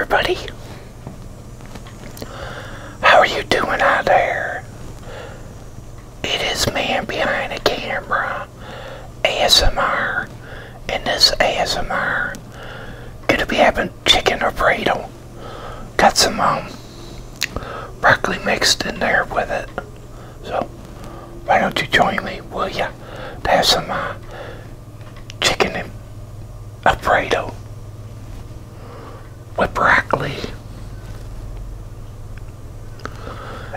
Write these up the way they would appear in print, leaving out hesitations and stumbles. everybody. How are you doing out there? It is man behind the camera, ASMR, and this ASMR gonna be having chicken alfredo. Got some broccoli mixed in there with it, so why don't you join me, will ya, to have some chicken alfredo with broccoli,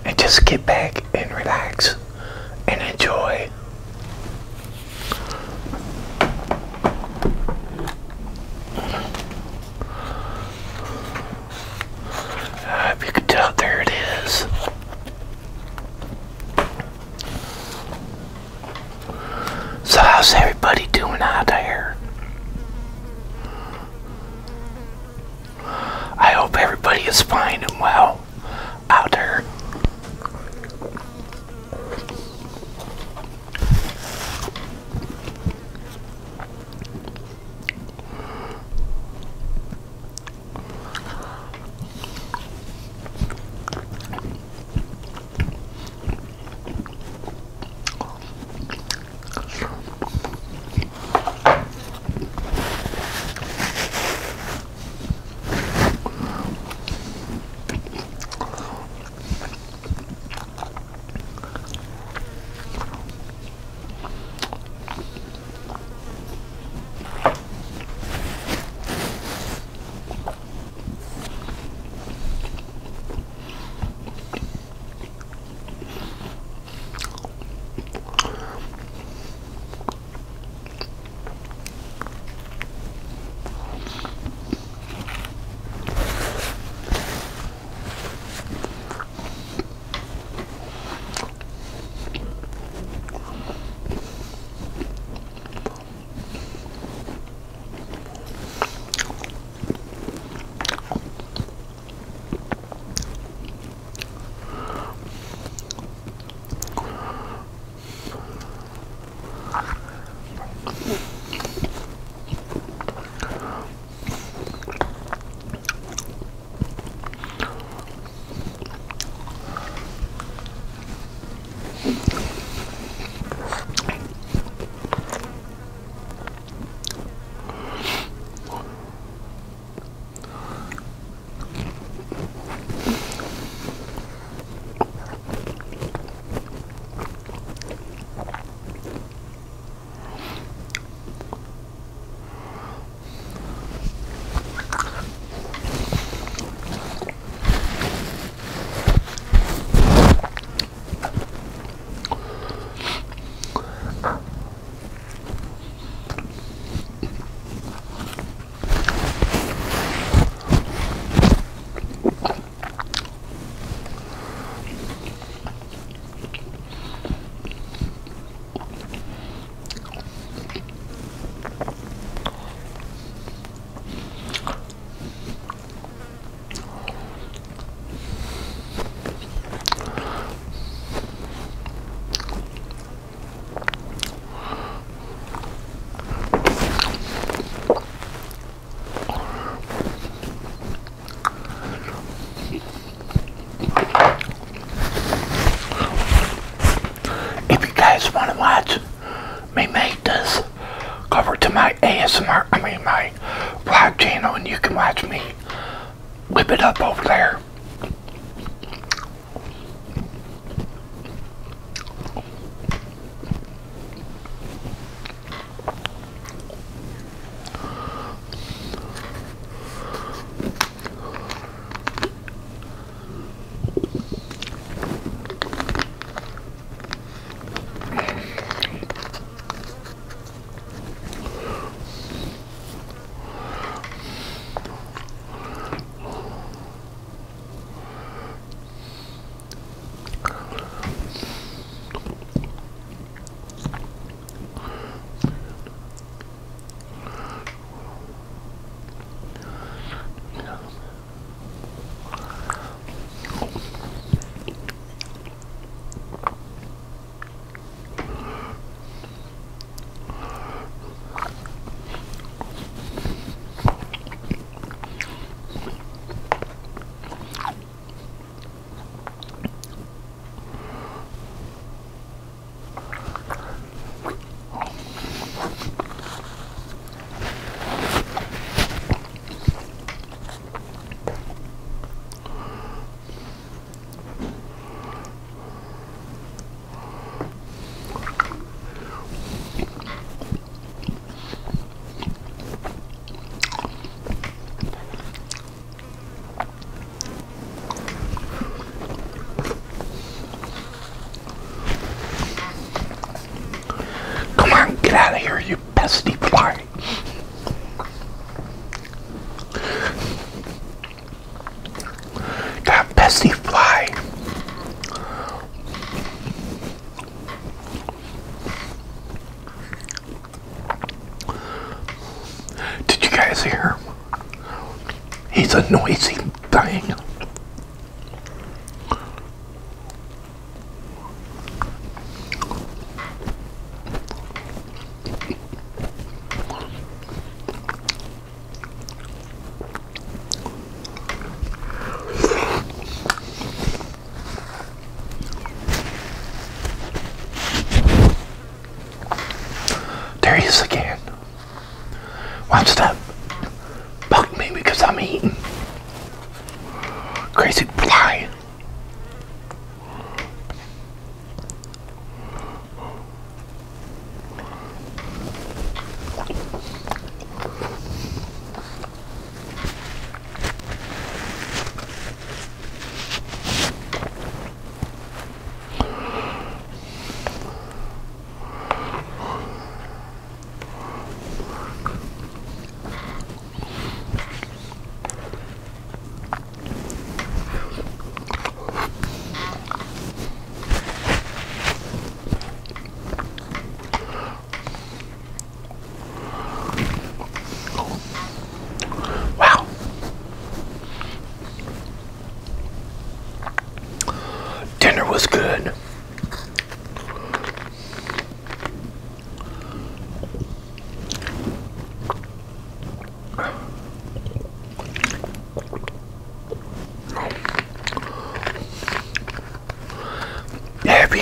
and just get back and relax and enjoy. If you can tell, there it is. So how's everybody doing out there? I hope everybody is fine and well out there. My vlog channel, and you can watch me whip it up over there. He's a noisy thing.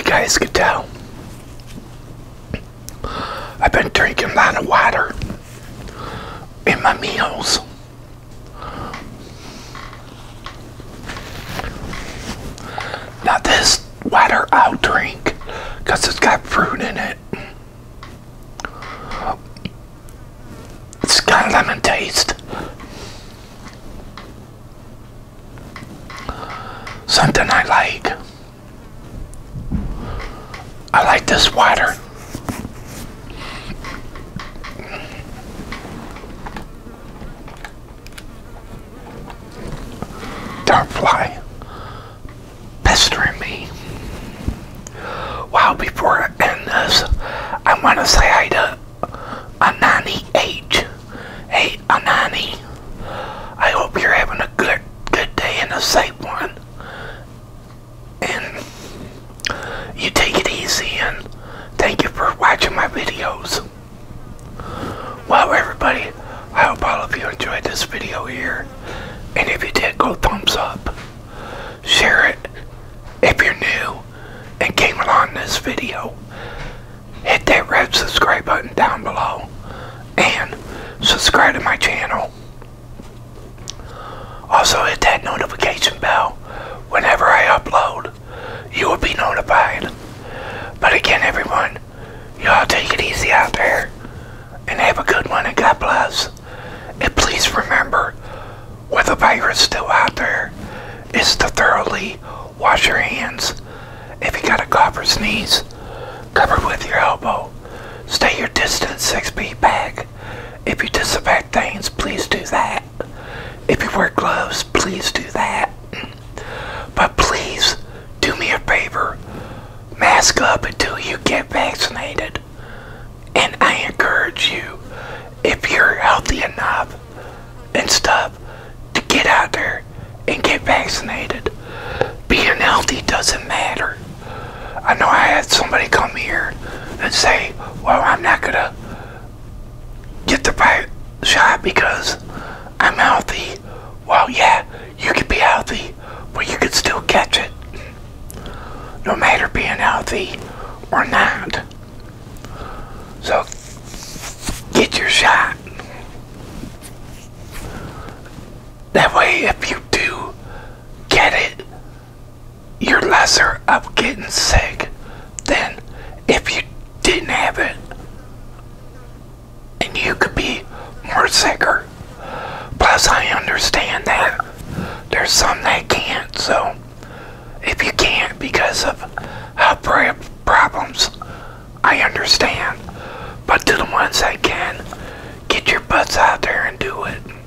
Guys could tell I've been drinking a lot of water in my meals. Now this water I'll drink because it's got fruit in it. It's got lemon taste. Something I like. I like this water. Dark fly pestering me. Wow, before I end this, I want to say hi to Anani H. Hey, Anani. I hope you're having a good day and a safe one. And you take it easy, and thank you for watching my videos. Well, everybody, I hope all of you enjoyed this video here, and if you did, go thumbs up, share it if you're new and came along this video, hit that red subscribe button down below, and subscribe to my channel. Also hit that notification bell. Whenever I upload, you will be notified. But again, everyone, y'all take it easy out there and have a good one, and God bless. And please remember, with the virus still out there, is to thoroughly wash your hands. If you got a cough or sneeze, cover with your elbow. Stay your distance 6 feet back. If you disinfect things, please do that. If you wear gloves, please do that. But please, do me a favor, mask up until you get vaccinated. And I encourage you, if you're healthy enough and stuff, to get out there and get vaccinated. Being healthy doesn't matter. I know I had somebody come here and say, well, I'm not going to get the shot because I'm healthy. Well, yeah, you could be healthy, but you could still catch it. No matter being healthy or not. So, get your shot. That way, if you do get it, you're lesser of getting sick than if you didn't have it. And you could be more sicker. Plus, I understand that there's some that can't, so if you can't because of health problems, I understand. But to the ones that can, get your butts out there and do it.